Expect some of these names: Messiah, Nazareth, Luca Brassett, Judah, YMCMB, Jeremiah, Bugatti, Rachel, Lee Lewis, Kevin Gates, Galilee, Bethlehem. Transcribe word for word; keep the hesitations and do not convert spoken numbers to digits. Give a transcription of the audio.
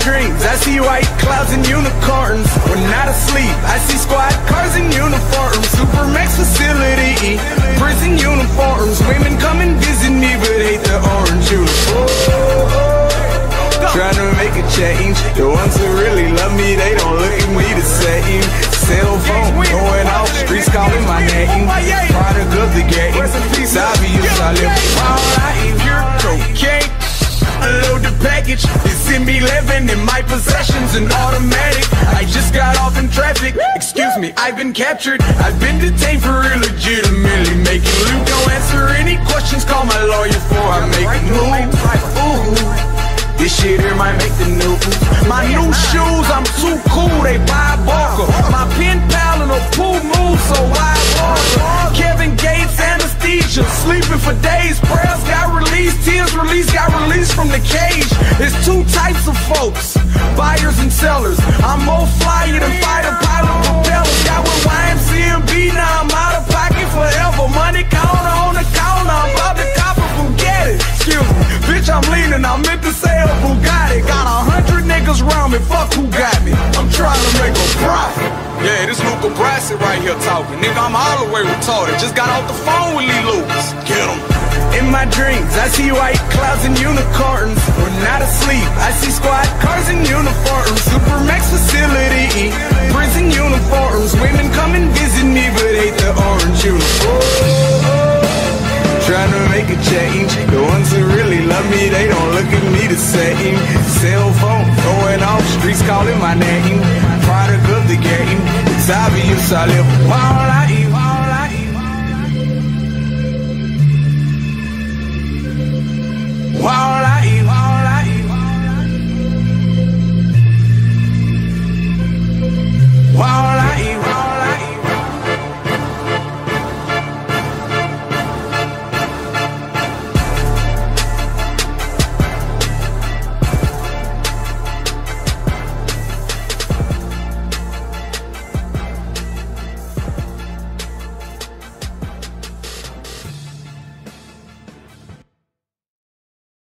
dreams. I see white clouds and unicorns. We're not asleep. I see squad cars in uniforms. Supermax facility, prison uniforms. Women come and visit me but hate the orange uniform. Trying to make a change. The ones who really love me, they don't look at me the same. Cell phone going off, streets calling my name. Product of the game, it's obvious I live all right. Pure cocaine, unload the package. It's M eleven in my possessions, an automatic. I just got off in traffic. Excuse me, I've been captured. I've been detained for illegitimately making loot. Don't answer any questions, call my lawyer before I make a move. Ooh. This shit here might make the news. My new shoes, I'm too cool, they buy Barker. My pen pal in a pool move, so why bother? Kevin Gates anesthesia, sleeping for days. Prayers got released, tears released, got released from the cage. There's two types of folks, buyers and sellers. I'm more flyer than fighter pilot propellers. Got with Y M C M B, now I'm out of pocket forever. Money counter on the counter, I'm about to copper from Bugatti. Excuse me, bitch, I'm leaning, I'm meant to say a Bugatti. Got a hundred niggas round me, fuck who got me. I'm trying to make a profit. Yeah, this Luca Brassett right here talking. Nigga, I'm all the way retarded. Just got off the phone with Lee Lewis. Get him. In my dreams, I see white clouds and unicorns. We're not asleep. I see squad cars in uniforms. Supermax facility, prison uniforms. Women come and visit me, but hate the orange uniforms. Trying to make a change. The ones who really love me, they don't look at me the same. Cell phone going off, streets calling my name. Product of the game, it's obvious I live my life.